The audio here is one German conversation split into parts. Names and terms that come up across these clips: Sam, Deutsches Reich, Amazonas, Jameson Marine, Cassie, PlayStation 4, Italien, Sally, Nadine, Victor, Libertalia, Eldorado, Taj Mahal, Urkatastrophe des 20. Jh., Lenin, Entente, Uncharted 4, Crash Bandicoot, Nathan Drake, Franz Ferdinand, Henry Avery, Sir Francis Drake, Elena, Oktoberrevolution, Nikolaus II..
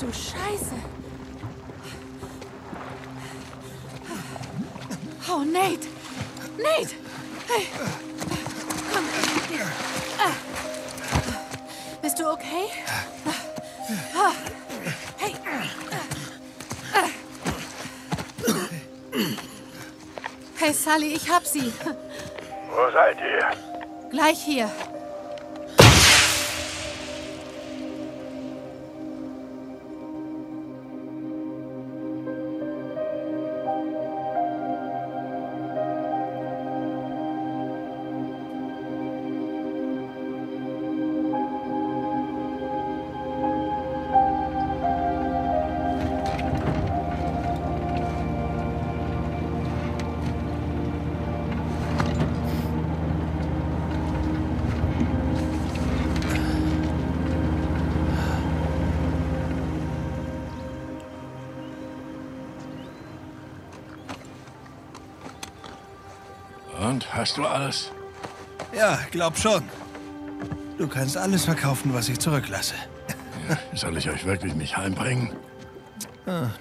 du Scheiße! Oh, Nate! Nate! Hey! Komm! Bist du okay? Hey! Hey, Sally, ich hab sie! Wo seid ihr? Gleich hier! Hast du alles? Ja, glaub schon. Du kannst alles verkaufen, was ich zurücklasse. Ja, soll ich euch wirklich nicht heimbringen?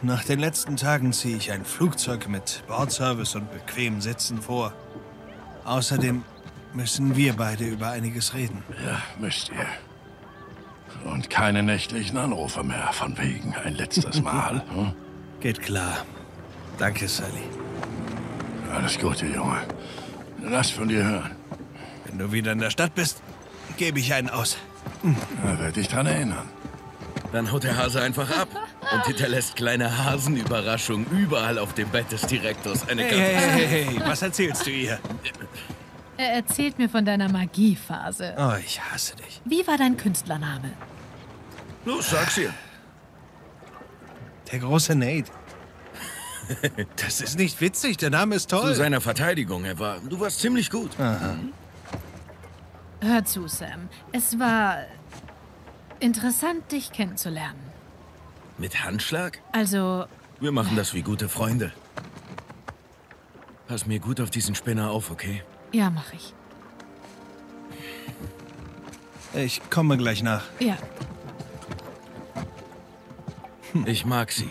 Nach den letzten Tagen ziehe ich ein Flugzeug mit Bordservice und bequem Sitzen vor. Außerdem müssen wir beide über einiges reden. Ja, müsst ihr. Und keine nächtlichen Anrufe mehr, von wegen ein letztes Mal. Hm? Geht klar. Danke, Sally. Alles Gute, Junge. Lass von dir hören. Wenn du wieder in der Stadt bist, gebe ich einen aus. Da werde ich dran erinnern. Dann haut der Hase einfach ab und hinterlässt kleine Hasenüberraschungen überall auf dem Bett des Direktors. Eine hey, was erzählst du ihr? Er erzählt mir von deiner Magiephase. Oh, ich hasse dich. Wie war dein Künstlername? Los, sag's ihr. Der große Nate. Das ist nicht witzig, der Name ist toll. Zu seiner Verteidigung, du warst ziemlich gut. Aha. Hör zu, Sam. Es war interessant, dich kennenzulernen. Mit Handschlag? Also... Wir machen das wie gute Freunde. Pass mir gut auf diesen Spinner auf, okay? Ja, mach ich. Ich komme gleich nach. Ja. Ich mag sie.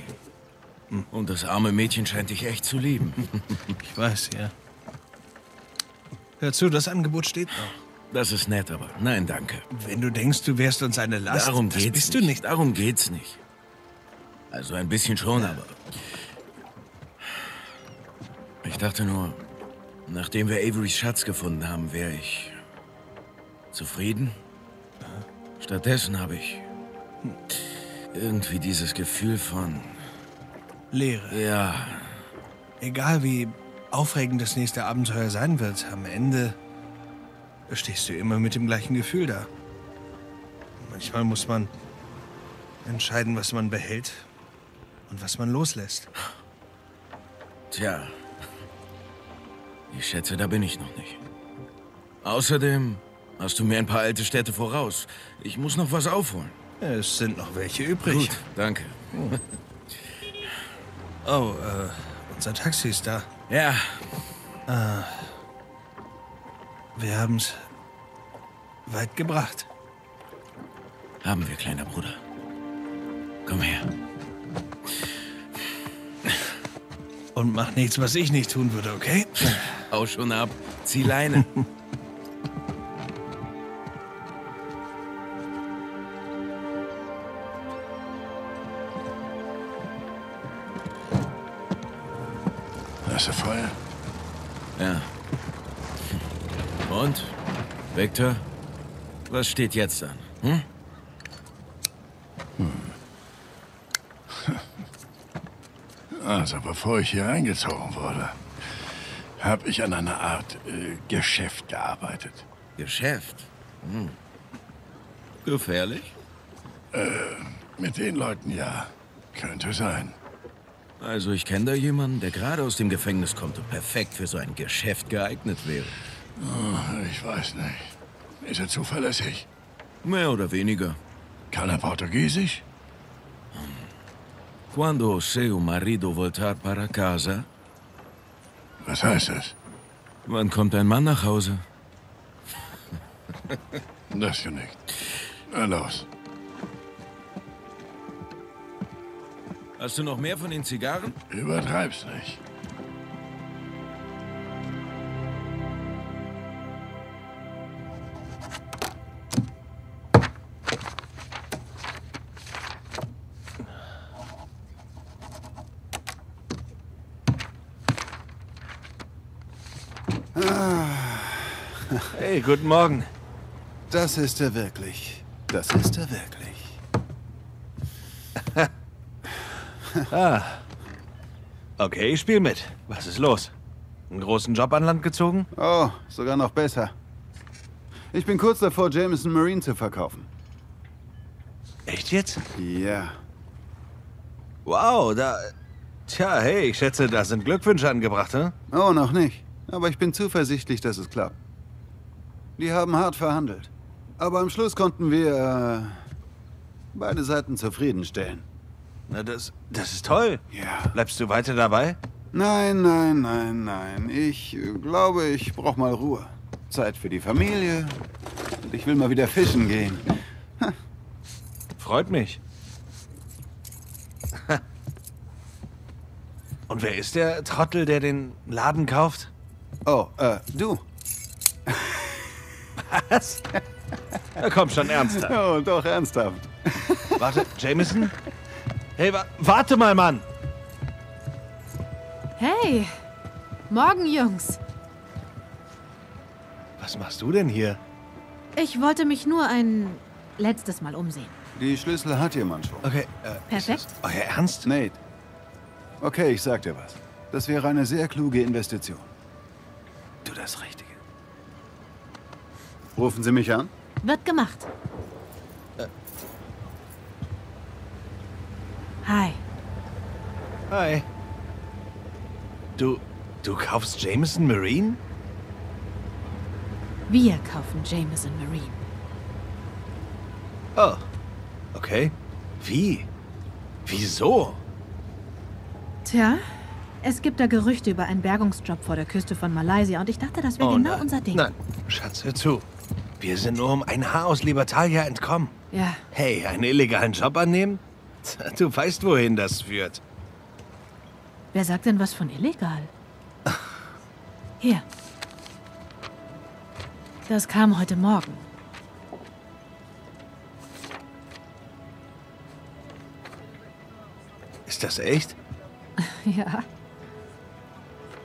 Und das arme Mädchen scheint dich echt zu lieben. Ich weiß, ja. Hör zu, das Angebot steht noch. Das ist nett, aber nein, danke. Wenn du denkst, du wärst uns eine Last, darum geht's bist du nicht. Darum geht's nicht. Also ein bisschen schon, ja. Aber... Ich dachte nur, nachdem wir Averys Schatz gefunden haben, wäre ich... zufrieden. Stattdessen habe ich... irgendwie dieses Gefühl von... Leere. Ja. Egal wie aufregend das nächste Abenteuer sein wird, am Ende stehst du immer mit dem gleichen Gefühl da. Manchmal muss man entscheiden, was man behält und was man loslässt. Tja, ich schätze, da bin ich noch nicht. Außerdem hast du mir ein paar alte Städte voraus. Ich muss noch was aufholen. Es sind noch welche übrig. Gut, danke. Oh, unser Taxi ist da. Ja. Wir haben's weit gebracht. Haben wir, kleiner Bruder. Komm her. Und mach nichts, was ich nicht tun würde, okay? Hau schon ab. Zieh Leine. Feuer? Ja. Und? Victor? Was steht jetzt an? Also, bevor ich hier eingezogen wurde, habe ich an einer Art Geschäft gearbeitet. Geschäft? Gefährlich? Mit den Leuten ja. Könnte sein. Also, ich kenne da jemanden, der gerade aus dem Gefängnis kommt und perfekt für so ein Geschäft geeignet wäre. Oh, ich weiß nicht. Ist er zuverlässig? Mehr oder weniger. Kann er Portugiesisch? Quando seu marido voltar para casa? Was heißt das? Wann kommt ein Mann nach Hause? Das ja nicht. Na los. Hast du noch mehr von den Zigarren? Übertreib's nicht. Hey, guten Morgen. Das ist er wirklich. Das ist er wirklich. Ah. Okay, ich spiel mit. Was ist los? Einen großen Job an Land gezogen? Oh, sogar noch besser. Ich bin kurz davor, Jameson Marine zu verkaufen. Echt jetzt? Ja. Wow, da... Tja, hey, ich schätze, da sind Glückwünsche angebracht, ne? Oh, noch nicht. Aber ich bin zuversichtlich, dass es klappt. Die haben hart verhandelt. Aber am Schluss konnten wir beide Seiten zufriedenstellen. Na, das ist toll. Ja. Bleibst du weiter dabei? Nein, nein, nein, nein. Ich glaube, ich brauche mal Ruhe. Zeit für die Familie. Und ich will mal wieder fischen gehen. Ha. Freut mich. Und wer ist der Trottel, der den Laden kauft? Oh, du. Was? Na komm schon, ernsthaft. Oh, doch, ernsthaft. Warte, Jameson? Hey, warte mal, Mann! Hey! Morgen, Jungs. Was machst du denn hier? Ich wollte mich nur ein letztes Mal umsehen. Die Schlüssel hat jemand schon. Okay, perfekt. Euer Ernst? Nate. Okay, ich sag dir was. Das wäre eine sehr kluge Investition. Du das Richtige. Rufen Sie mich an? Wird gemacht. Hi. Hi. Du kaufst Jameson Marine? Wir kaufen Jameson Marine. Oh. Okay. Wie? Wieso? Tja, es gibt da Gerüchte über einen Bergungsjob vor der Küste von Malaysia und ich dachte, das wäre genau unser Ding. Nein, Schatz, hör zu. Wir sind nur um ein Haar aus Libertalia entkommen. Ja. Hey, einen illegalen Job annehmen? Du weißt, wohin das führt. Wer sagt denn was von illegal? Hier. Das kam heute Morgen. Ist das echt? Ja.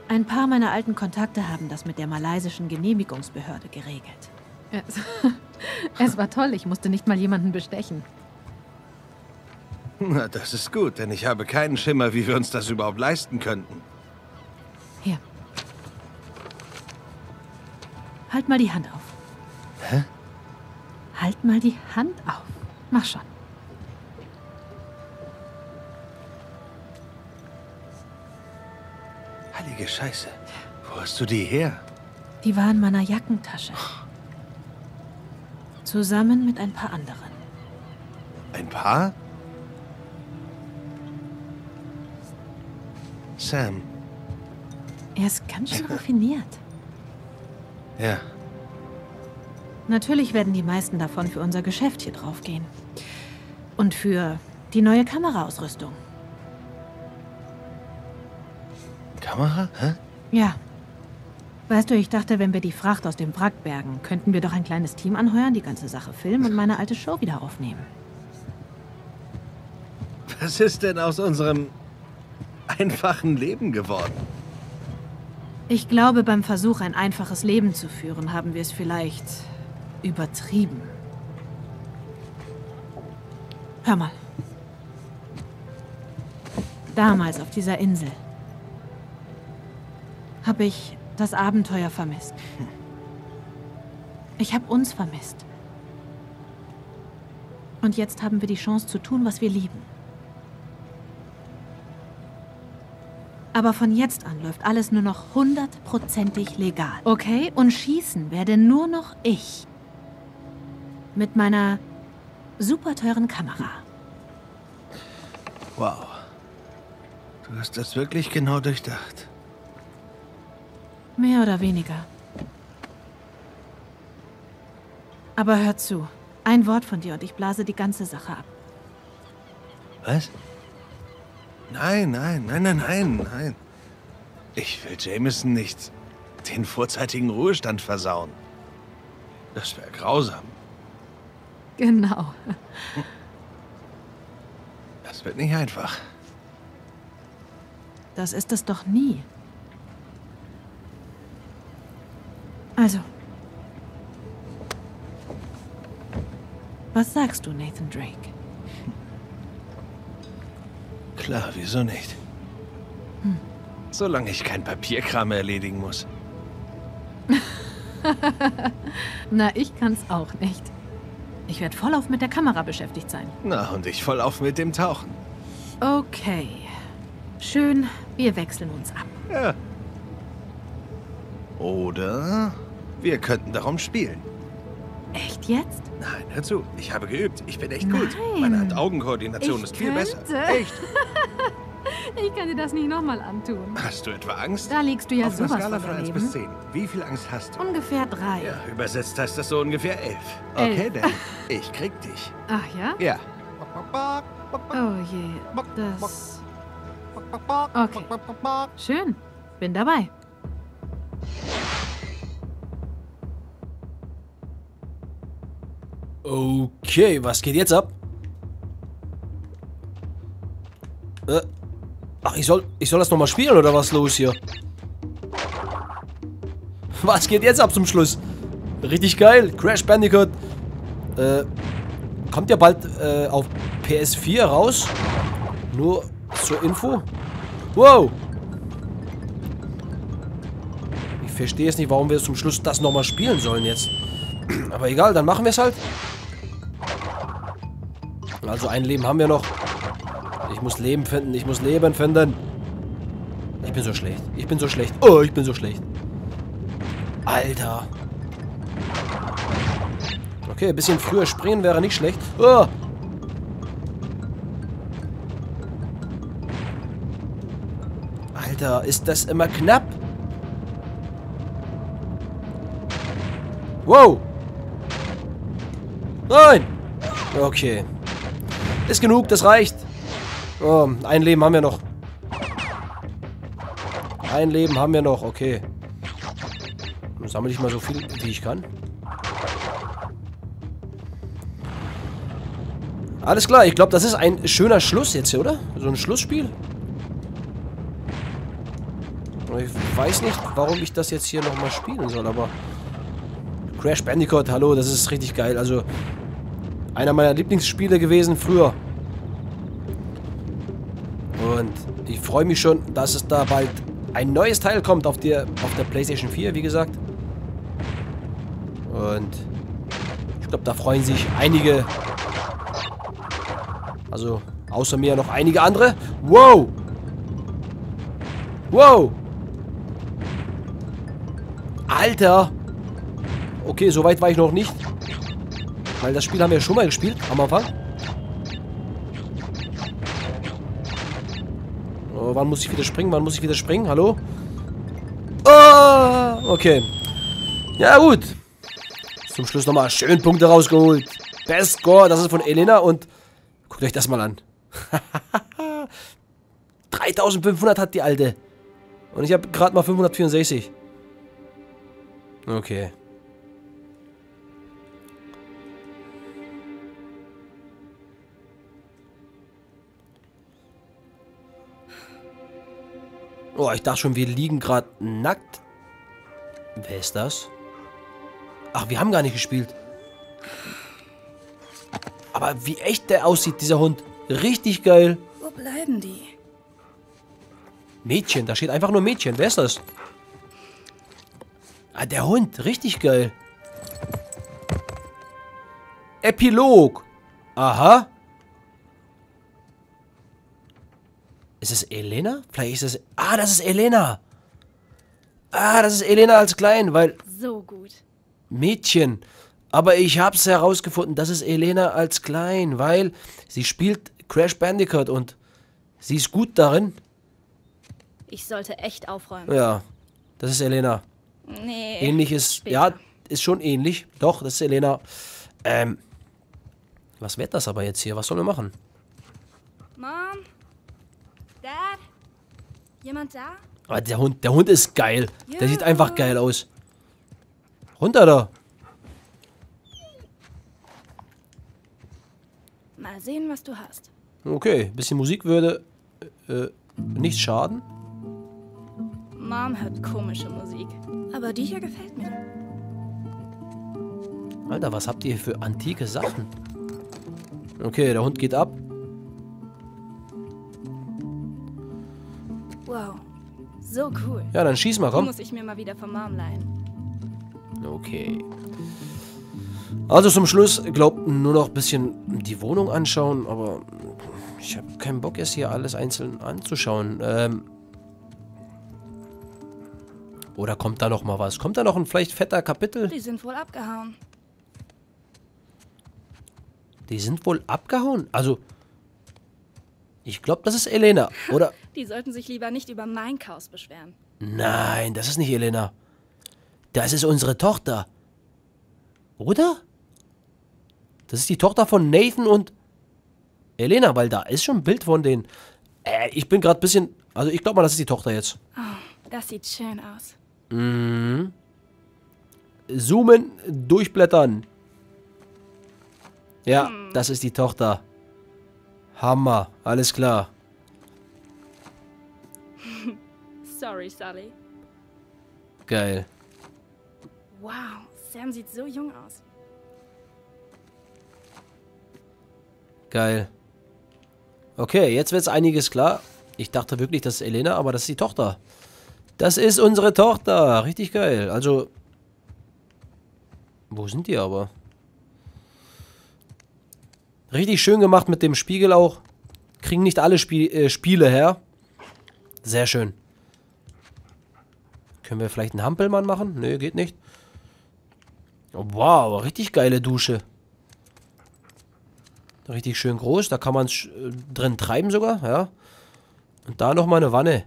Ein paar meiner alten Kontakte haben das mit der malaysischen Genehmigungsbehörde geregelt. Es war toll, ich musste nicht mal jemanden bestechen. Na, das ist gut, denn ich habe keinen Schimmer, wie wir uns das überhaupt leisten könnten. Hier. Halt mal die Hand auf. Hä? Halt mal die Hand auf. Mach schon. Heilige Scheiße. Wo hast du die her? Die war in meiner Jackentasche. Zusammen mit ein paar anderen. Ein paar? Sam. Er ist ganz schön raffiniert. Ja. Natürlich werden die meisten davon für unser Geschäft hier drauf gehen. Und für die neue Kameraausrüstung. Kamera? Hä? Ja. Weißt du, ich dachte, wenn wir die Fracht aus dem Wrack bergen, könnten wir doch ein kleines Team anheuern, die ganze Sache filmen und meine alte Show wieder aufnehmen. Was ist denn aus unserem einfachen Leben geworden? Ich glaube, beim Versuch, ein einfaches Leben zu führen, haben wir es vielleicht übertrieben. Hör mal. Damals auf dieser Insel habe ich das Abenteuer vermisst. Ich habe uns vermisst. Und jetzt haben wir die Chance zu tun, was wir lieben. Aber von jetzt an läuft alles nur noch 100% legal. Okay? Und schießen werde nur noch ich. Mit meiner super teuren Kamera. Wow. Du hast das wirklich genau durchdacht. Mehr oder weniger. Aber hör zu. Ein Wort von dir und ich blase die ganze Sache ab. Was? Nein. Ich will Jameson nicht den vorzeitigen Ruhestand versauen. Das wäre grausam. Genau. Das wird nicht einfach. Das ist es doch nie. Also. Was sagst du, Nathan Drake? Klar, wieso nicht? Solange ich kein Papierkram erledigen muss. Na, ich kann's auch nicht. Ich werde vollauf mit der Kamera beschäftigt sein. Na, und ich vollauf mit dem Tauchen. Okay. Schön, wir wechseln uns ab. Ja. Oder wir könnten darum spielen. Echt jetzt? Nein, hör zu. Ich habe geübt. Ich bin echt gut. Meine Hand-Augen-Koordination ist viel besser. Echt? Ich kann dir das nicht nochmal antun. Hast du etwa Angst? Da liegst du ja sowas von daneben. Auf einer Skala von 1 bis 10. Wie viel Angst hast du? Ungefähr 3. Ja, übersetzt heißt das so ungefähr 11. Okay, dann. Ich krieg dich. Ach ja? Ja. Oh je, das... Okay. Schön. Bin dabei. Okay, was geht jetzt ab? Ach, ich soll das nochmal spielen, oder was los hier? Was geht jetzt ab zum Schluss? Richtig geil, Crash Bandicoot. Kommt ja bald auf PS4 raus. Nur zur Info. Wow! Ich verstehe jetzt nicht, warum wir zum Schluss das nochmal spielen sollen jetzt. Aber egal, dann machen wir es halt. Also ein Leben haben wir noch. Ich muss Leben finden, ich muss Leben finden. Ich bin so schlecht, Oh, ich bin so schlecht. Alter. Okay, ein bisschen früher springen wäre nicht schlecht. Oh. Alter, ist das immer knapp? Wow. Nein. Okay. Ist genug, das reicht. Oh, ein Leben haben wir noch. Okay. Dann sammle ich mal so viel, wie ich kann. Alles klar, ich glaube, das ist ein schöner Schluss jetzt hier, oder? So ein Schlussspiel. Ich weiß nicht, warum ich das jetzt hier nochmal spielen soll, aber... Crash Bandicoot, hallo, das ist richtig geil. Also, einer meiner Lieblingsspiele gewesen früher. Und ich freue mich schon, dass es da bald ein neues Teil kommt auf der PlayStation 4, wie gesagt. Und ich glaube, da freuen sich einige. Also, außer mir noch einige andere. Wow! Wow! Alter! Okay, so weit war ich noch nicht. Weil das Spiel haben wir schon mal gespielt, am Anfang. Oh, wann muss ich wieder springen? Hallo? Oh, okay. Ja, gut. Zum Schluss nochmal schön Punkte rausgeholt. Best Score, das ist von Elena und... Guckt euch das mal an. 3500 hat die Alte. Und ich habe gerade mal 564. Okay. Oh, ich dachte schon, wir liegen gerade nackt. Wer ist das? Ach, wir haben gar nicht gespielt. Aber wie echt der aussieht, dieser Hund. Richtig geil. Wo bleiben die? Mädchen, da steht einfach nur Mädchen. Wer ist das? Ah, der Hund. Richtig geil. Epilog. Aha. Ist es Elena? Vielleicht ist es... Ah, das ist Elena. Ah, das ist Elena als Klein, weil... So gut. Mädchen. Aber ich hab's herausgefunden, das ist Elena als Klein, weil sie spielt Crash Bandicoot und sie ist gut darin. Ich sollte echt aufräumen. Ja, das ist Elena. Nee. Ähnlich ist... Später. Ja, ist schon ähnlich. Doch, das ist Elena. Was wird das aber jetzt hier? Was sollen wir machen? Mom? Jemand da? Oh, der Hund ist geil. Juhu. Der sieht einfach geil aus. Runter da. Mal sehen, was du hast. Okay, bisschen Musik würde nicht schaden. Mom hört komische Musik. Aber die hier gefällt mir. Alter, was habt ihr hier für antike Sachen? Okay, der Hund geht ab. Wow, so cool. Ja, dann schieß mal, komm. Muss ich mir mal wieder von Mom leihen. Okay. Also zum Schluss glaubten nur noch ein bisschen die Wohnung anschauen, aber ich habe keinen Bock, jetzt hier alles einzeln anzuschauen. Oder kommt da noch mal was? Kommt da noch ein vielleicht fetter Kapitel? Die sind wohl abgehauen. Die sind wohl abgehauen? Also, ich glaube, das ist Elena, oder? Die sollten sich lieber nicht über mein Chaos beschweren. Nein, das ist nicht Elena. Das ist unsere Tochter. Oder? Das ist die Tochter von Nathan und Elena, weil da ist schon ein Bild von denen. Ich bin gerade ein bisschen... Also ich glaube mal, das ist die Tochter jetzt. Oh, das sieht schön aus. Mhm. Zoomen, durchblättern. Ja, das ist die Tochter. Hammer, alles klar. Sorry, Sally. Geil. Wow, Sam sieht so jung aus. Geil. Okay, jetzt wird's einiges klar. Ich dachte wirklich, das ist Elena, aber das ist die Tochter. Das ist unsere Tochter. Richtig geil. Also, wo sind die aber? Richtig schön gemacht mit dem Spiegel auch. Kriegen nicht alle Spiele her. Sehr schön. Können wir vielleicht einen Hampelmann machen? Nö, geht nicht. Wow, richtig geile Dusche. Richtig schön groß. Da kann man es drin treiben sogar. Ja. Und da nochmal eine Wanne.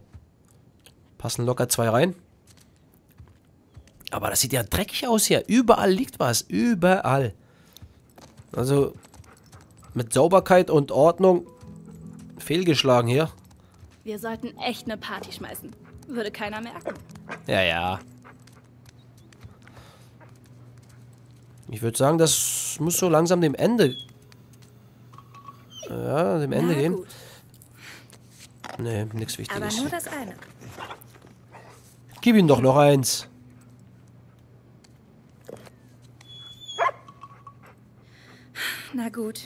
Passen locker 2 rein. Aber das sieht ja dreckig aus hier. Überall liegt was. Überall. Also... Mit Sauberkeit und Ordnung fehlgeschlagen hier. Wir sollten echt eine Party schmeißen. Würde keiner merken. Ja, ja. Ich würde sagen, das muss so langsam dem Ende... Ja, dem Ende gehen. Nee, nichts Wichtiges. Aber nur das eine. Gib ihm doch noch eins. Na gut.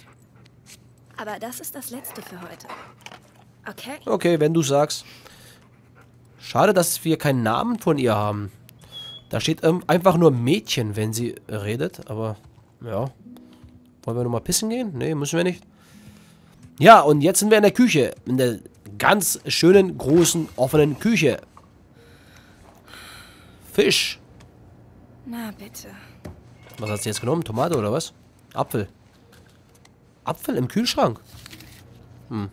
Aber das ist das Letzte für heute. Okay? Okay, wenn du sagst. Schade, dass wir keinen Namen von ihr haben. Da steht einfach nur Mädchen, wenn sie redet. Aber, ja. Wollen wir nochmal pissen gehen? Nee, müssen wir nicht. Ja, und jetzt sind wir in der Küche. In der ganz schönen, großen, offenen Küche. Fisch. Na bitte. Was hat sie jetzt genommen? Tomate oder was? Apfel. Apfel im Kühlschrank. Hm.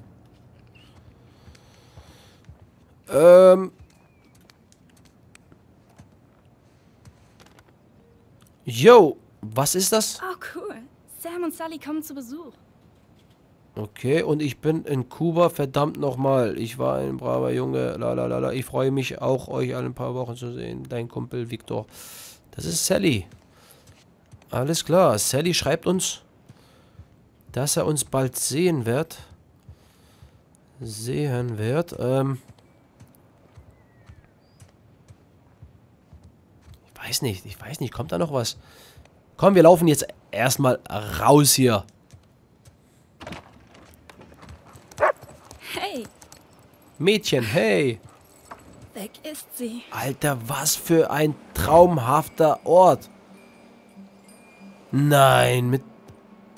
Yo, was ist das? Oh, cool. Sam und Sally kommen zu Besuch. Okay, und ich bin in Kuba, verdammt nochmal. Ich war ein braver Junge, lalalala. Ich freue mich auch, euch alle ein paar Wochen zu sehen. Dein Kumpel Victor. Das ist Sally. Alles klar, Sally schreibt uns... Dass er uns bald sehen wird. Ich weiß nicht, kommt da noch was? Komm, wir laufen jetzt erstmal raus hier. Hey. Mädchen, hey. Weg ist sie. Alter, was für ein traumhafter Ort. Nein, mit...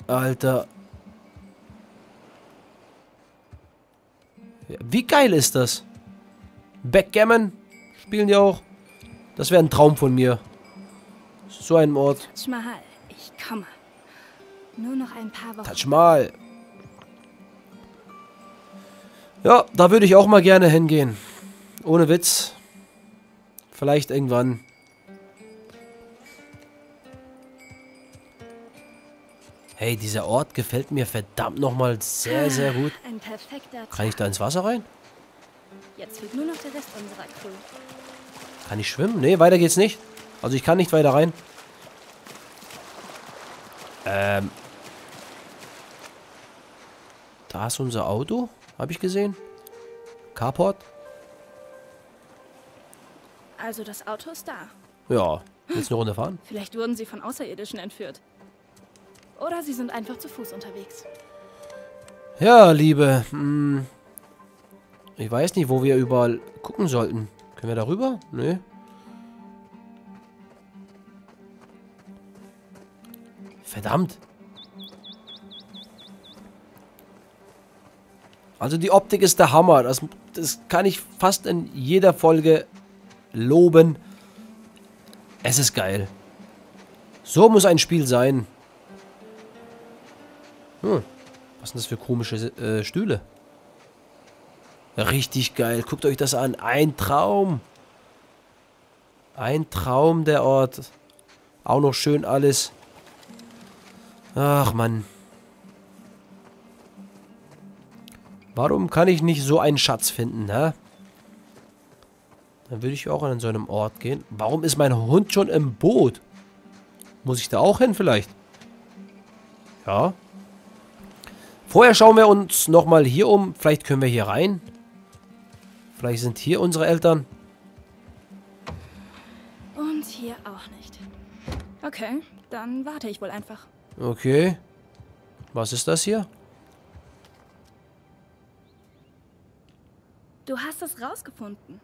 Alter... Wie geil ist das? Backgammon spielen die auch. Das wäre ein Traum von mir. So ein Ort. Taj Mahal, ich komme. Nur noch ein paar Wochen. Taj Mahal. Ja, da würde ich auch mal gerne hingehen. Ohne Witz. Vielleicht irgendwann. Hey, dieser Ort gefällt mir verdammt nochmal sehr, sehr gut. Kann ich da ins Wasser rein? Jetzt fehlt nur noch der Rest unserer Crew. Kann ich schwimmen? Nee, weiter geht's nicht. Also ich kann nicht weiter rein. Da ist unser Auto. Habe ich gesehen. Carport. Also das Auto ist da. Ja. Willst du eine Runde fahren? Vielleicht wurden sie von Außerirdischen entführt. Oder sie sind einfach zu Fuß unterwegs. Ja, Liebe. Ich weiß nicht, wo wir überall gucken sollten. Können wir da rüber? Nee. Verdammt. Also die Optik ist der Hammer. Das kann ich fast in jeder Folge loben. Es ist geil. So muss ein Spiel sein. Was sind das für komische Stühle? Richtig geil. Guckt euch das an. Ein Traum. Ein Traum, der Ort. Auch noch schön alles. Ach, Mann. Warum kann ich nicht so einen Schatz finden, ne? Dann würde ich auch an so einem Ort gehen. Warum ist mein Hund schon im Boot? Muss ich da auch hin vielleicht? Ja. Vorher schauen wir uns nochmal hier um. Vielleicht können wir hier rein. Vielleicht sind hier unsere Eltern. Und hier auch nicht. Okay, dann warte ich wohl einfach. Okay. Was ist das hier? Du hast es rausgefunden.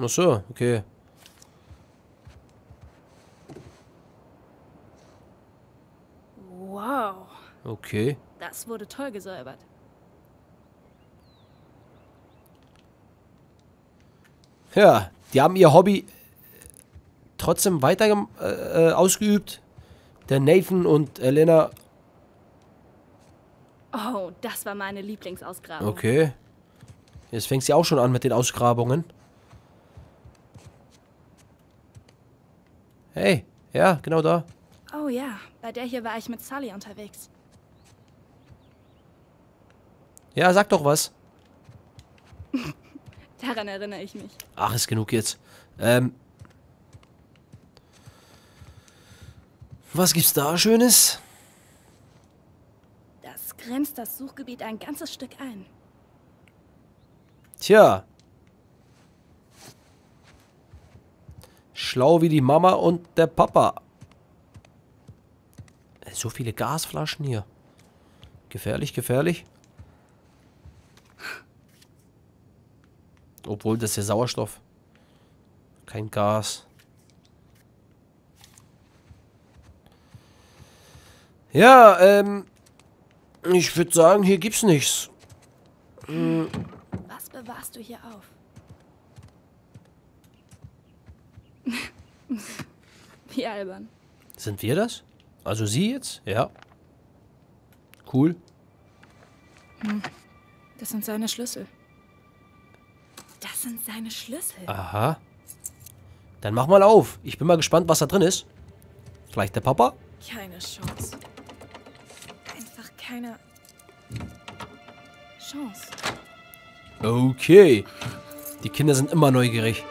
Ach so, okay. Wow. Okay. Das wurde toll gesäubert. Ja, die haben ihr Hobby trotzdem weiter ausgeübt. Der Nathan und Elena. Oh, das war meine Lieblingsausgrabung. Okay. Jetzt fängt sie auch schon an mit den Ausgrabungen. Hey, ja, genau da. Oh ja, bei der hier war ich mit Sally unterwegs. Ja, sag doch was. Daran erinnere ich mich. Ach, ist genug jetzt. Was gibt's da Schönes? Das grenzt das Suchgebiet ein ganzes Stück ein. Tja. Schlau wie die Mama und der Papa. So viele Gasflaschen hier. Gefährlich, gefährlich. Obwohl, das ist ja Sauerstoff. Kein Gas. Ja, ich würde sagen, hier gibt's nichts. Was bewahrst du hier auf? Wie albern. Sind wir das? Also sie jetzt? Ja. Cool. Das sind seine Schlüssel. Das sind seine Schlüssel. Aha. Dann mach mal auf. Ich bin mal gespannt, was da drin ist. Vielleicht der Papa? Keine Chance. Einfach keine Chance. Okay. Die Kinder sind immer neugierig.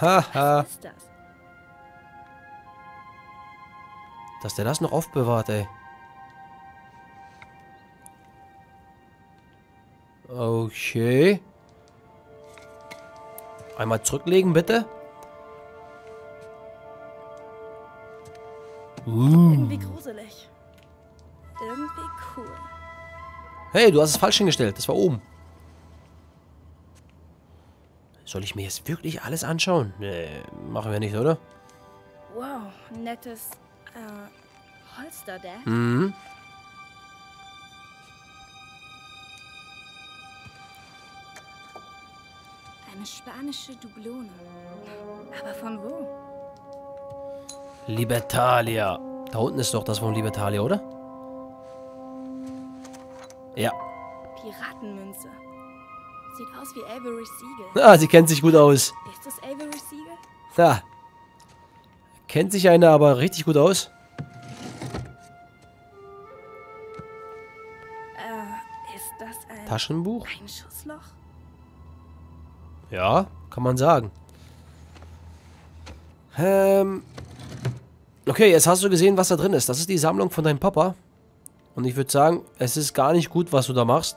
Haha. Was ist das? Dass der das noch aufbewahrt, ey. Okay. Einmal zurücklegen, bitte. Irgendwie gruselig. Irgendwie cool. Hey, du hast es falsch hingestellt. Das war oben. Soll ich mir jetzt wirklich alles anschauen? Nee, machen wir nicht, oder? Wow, nettes Holster, Dad. Mhm. Eine spanische Dublone. Aber von wo? Libertalia. Da unten ist doch das von Libertalia, oder? Ja. Piratenmünze. Sieht aus wie Averys Siegel. Ah, sie kennt sich gut aus. Ist das Averys Siegel? Ja. Kennt sich einer aber richtig gut aus. Ist das ein Taschenbuch? Ein Schussloch? Ja, kann man sagen. Okay, jetzt hast du gesehen, was da drin ist. Das ist die Sammlung von deinem Papa. Und ich würde sagen, es ist gar nicht gut, was du da machst.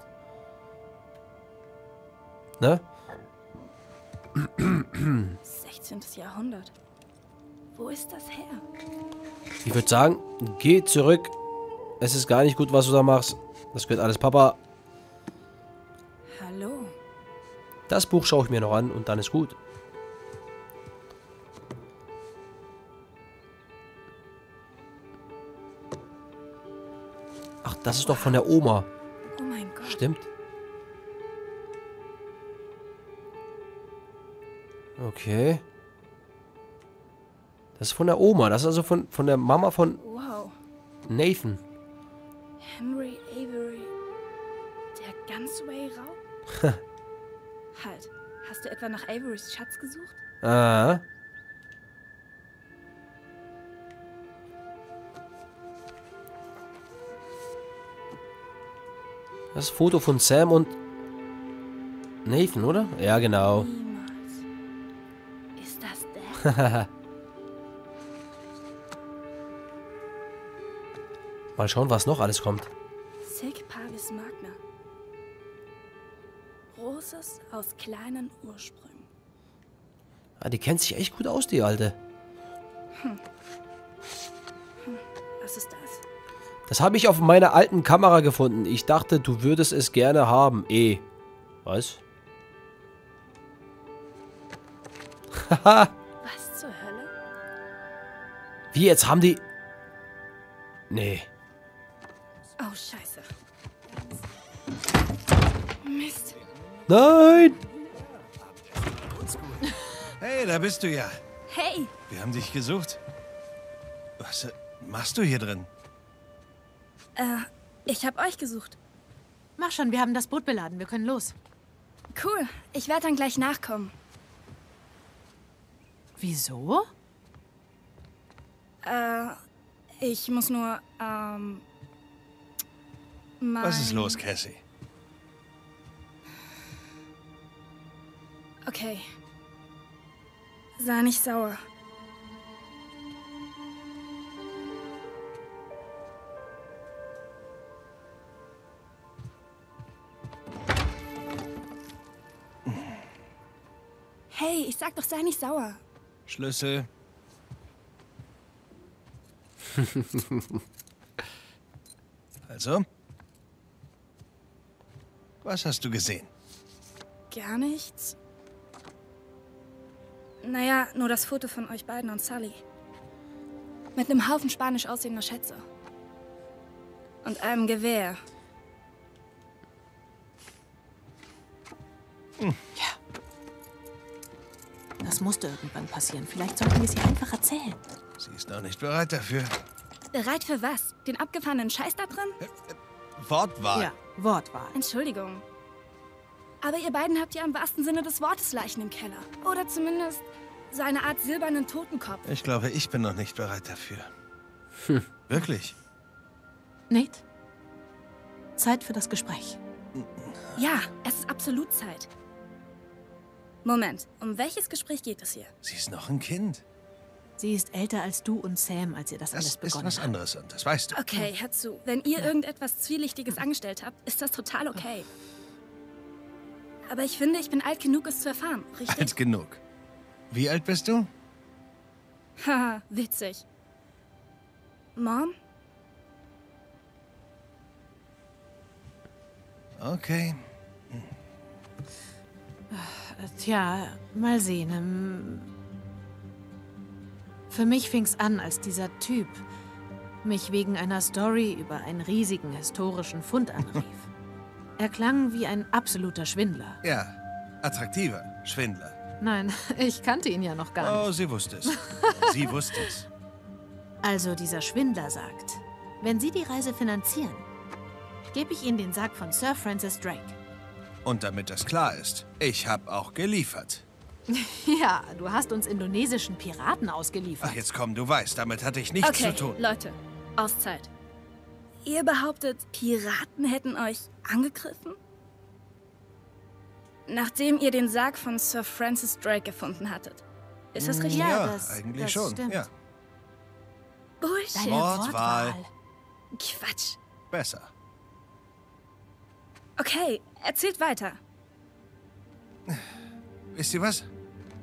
Ne? 16. Jahrhundert. Wo ist das her? Ich würde sagen, geh zurück. Es ist gar nicht gut, was du da machst. Das gehört alles Papa. Hallo. Das Buch schaue ich mir noch an und dann ist gut. Ach, das ist doch von der Oma. Oh mein Gott. Stimmt. Okay. Das ist von der Oma. Das ist also von der Mama von Nathan. Henry Avery. Der Gunsway-Raub? Halt. Hast du etwa nach Averys Schatz gesucht? Ah. Das Foto von Sam und Nathan, oder? Ja, genau. Niemals. Ist das der? Mal schauen, was noch alles kommt. Sic Parvis Magna. Großes aus kleinen Ursprüngen. Ah, die kennt sich echt gut aus, die Alte. Was ist das? Das habe ich auf meiner alten Kamera gefunden. Ich dachte, du würdest es gerne haben. Was? Haha. Was zur Hölle? Wie, jetzt haben die... Nee. Oh, scheiße. Mist. Nein! Hey, da bist du ja. Hey! Wir haben dich gesucht. Was machst du hier drin? Ich habe euch gesucht. Mach schon, wir haben das Boot beladen. Wir können los. Cool. Ich werde dann gleich nachkommen. Wieso? Ich muss nur, Was ist los, Cassie? Okay. Sei nicht sauer. Hey, ich sag doch, sei nicht sauer. Schlüssel. Also? Was hast du gesehen? Gar nichts. Naja, nur das Foto von euch beiden und Sally. Mit einem Haufen spanisch aussehender Schätze. Und einem Gewehr. Ja. Das musste irgendwann passieren. Vielleicht sollten wir sie einfach erzählen. Sie ist noch nicht bereit dafür. Bereit für was? Den abgefahrenen Scheiß da drin? Wortwahl. Ja, Wortwahl. Entschuldigung. Aber ihr beiden habt ja im wahrsten Sinne des Wortes Leichen im Keller. Oder zumindest so eine Art silbernen Totenkopf. Ich glaube, ich bin noch nicht bereit dafür. Wirklich? Nate? Zeit für das Gespräch. Ja, es ist absolut Zeit. Moment, um welches Gespräch geht es hier? Sie ist noch ein Kind. Sie ist älter als du und Sam, als ihr das alles begonnen habt. Das ist was anderes und das weißt du. Okay, hör zu. Wenn ihr irgendetwas Zwielichtiges angestellt habt, ist das total okay. Aber ich finde, ich bin alt genug, es zu erfahren, richtig? Alt genug? Wie alt bist du? Haha, witzig. Mom? Okay. Tja, mal sehen. Für mich fing's an, als dieser Typ mich wegen einer Story über einen riesigen historischen Fund anrief. Er klang wie ein absoluter Schwindler. Ja, attraktiver Schwindler. Nein, ich kannte ihn ja noch gar nicht. Oh, sie wusste es. Sie wusste es. Also dieser Schwindler sagt, wenn Sie die Reise finanzieren, gebe ich Ihnen den Sarg von Sir Francis Drake. Und damit das klar ist, ich habe auch geliefert. Ja, du hast uns indonesischen Piraten ausgeliefert. Ach, jetzt komm, du weißt, damit hatte ich nichts zu tun. Okay, Leute, Auszeit. Ihr behauptet, Piraten hätten euch angegriffen? Nachdem ihr den Sarg von Sir Francis Drake gefunden hattet. Ist das richtig? Ja, das, eigentlich das schon, stimmt. Ja. Bullshit. Wortwahl. Quatsch. Besser. Okay, erzählt weiter. Wisst ihr was?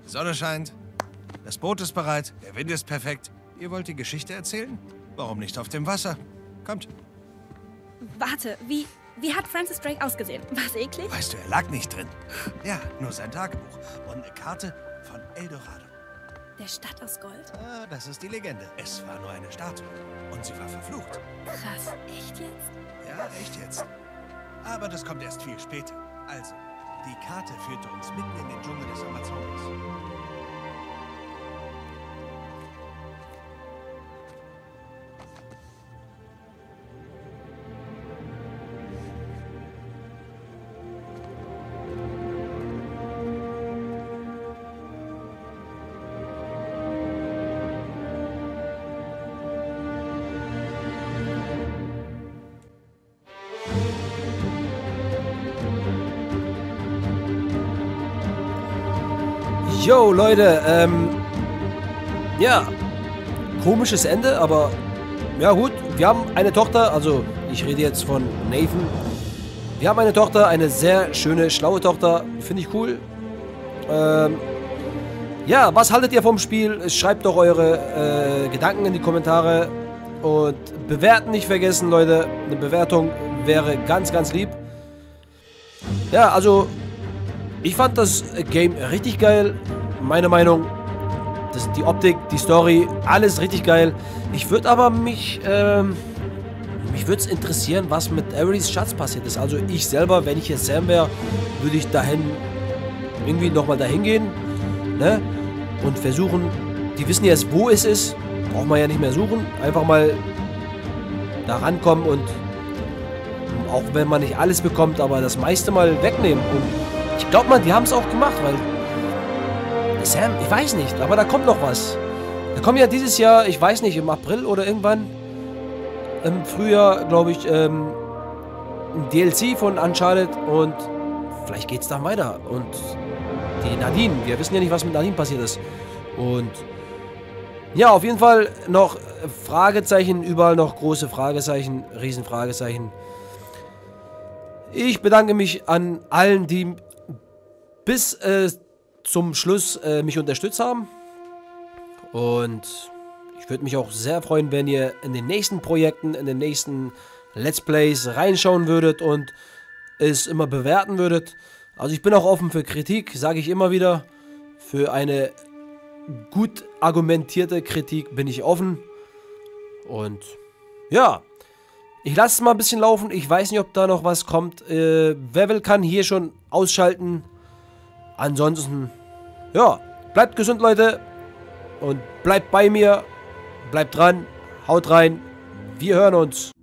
Die Sonne scheint, das Boot ist bereit, der Wind ist perfekt. Ihr wollt die Geschichte erzählen? Warum nicht auf dem Wasser? Kommt. Warte, wie hat Francis Drake ausgesehen? War es eklig? Weißt du, er lag nicht drin. Ja, nur sein Tagebuch und eine Karte von Eldorado. Der Stadt aus Gold? Ah, das ist die Legende. Es war nur eine Statue und sie war verflucht. Krass. Echt jetzt? Ja, echt jetzt. Aber das kommt erst viel später. Also, die Karte führte uns mitten in den Dschungel des Amazonas. Yo, Leute, ja, komisches Ende, aber ja gut, wir haben eine Tochter, also ich rede jetzt von Nathan. Wir haben eine Tochter, eine sehr schöne, schlaue Tochter, finde ich cool. Ja, was haltet ihr vom Spiel? Schreibt doch eure Gedanken in die Kommentare und bewerten nicht vergessen, Leute. Eine Bewertung wäre ganz, ganz lieb. Ja, also... ich fand das Game richtig geil, meine Meinung, das, die Optik, die Story, alles richtig geil. Ich würde aber mich würde es interessieren, was mit Averys Schatz passiert ist. Also ich selber, wenn ich jetzt Sam wäre, würde ich nochmal dahin gehen, ne? Und versuchen, die wissen jetzt, wo es ist, braucht man ja nicht mehr suchen, einfach mal da rankommen und auch wenn man nicht alles bekommt, aber das meiste mal wegnehmen und ich glaube mal, die haben es auch gemacht, weil Sam, ich weiß nicht, aber da kommt noch was. Da kommen ja dieses Jahr, ich weiß nicht, im April oder irgendwann, im Frühjahr, glaube ich, ein DLC von Uncharted und vielleicht geht es dann weiter. Und die Nadine, wir wissen ja nicht, was mit Nadine passiert ist. Und ja, auf jeden Fall noch Fragezeichen, überall noch große Fragezeichen, Riesenfragezeichen. Ich bedanke mich an allen, die bis zum Schluss mich unterstützt haben. Und ich würde mich auch sehr freuen, wenn ihr in den nächsten Projekten, in den nächsten Let's Plays reinschauen würdet und es immer bewerten würdet. Also ich bin auch offen für Kritik, sage ich immer wieder. Für eine gut argumentierte Kritik bin ich offen. Und ja, ich lasse es mal ein bisschen laufen. Ich weiß nicht, ob da noch was kommt. Wer will, kann hier schon ausschalten. Ansonsten, ja, bleibt gesund, Leute. Und bleibt bei mir. Bleibt dran. Haut rein. Wir hören uns.